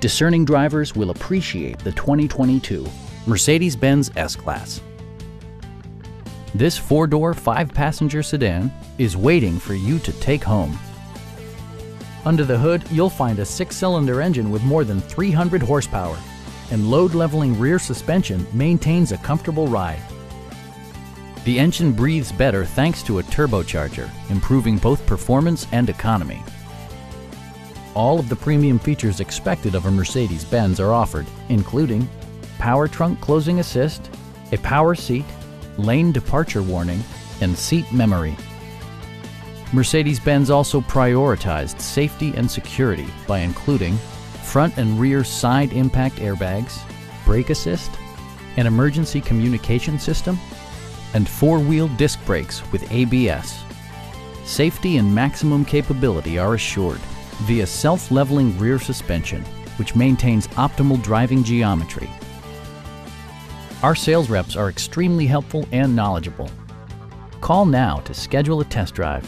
Discerning drivers will appreciate the 2022 Mercedes-Benz S-Class. This four-door, five-passenger sedan is waiting for you to take home. Under the hood, you'll find a six-cylinder engine with more than 300 horsepower, and load-leveling rear suspension maintains a comfortable ride. The engine breathes better thanks to a turbocharger, improving both performance and economy. All of the premium features expected of a Mercedes-Benz are offered, including power trunk closing assist, a power seat, lane departure warning, and seat memory. Mercedes-Benz also prioritized safety and security by including front and rear side impact airbags, brake assist, an emergency communication system, and four-wheel disc brakes with ABS. Safety and maximum capability are assured via self-leveling rear suspension, which maintains optimal driving geometry. Our sales reps are extremely helpful and knowledgeable. Call now to schedule a test drive.